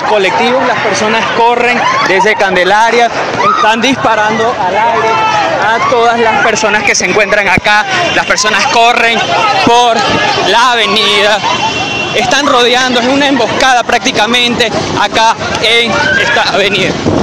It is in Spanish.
los colectivos, las personas corren desde Candelaria, están disparando al aire a todas las personas que se encuentran acá. Las personas corren por la avenida, están rodeando, es una emboscada prácticamente acá en esta avenida.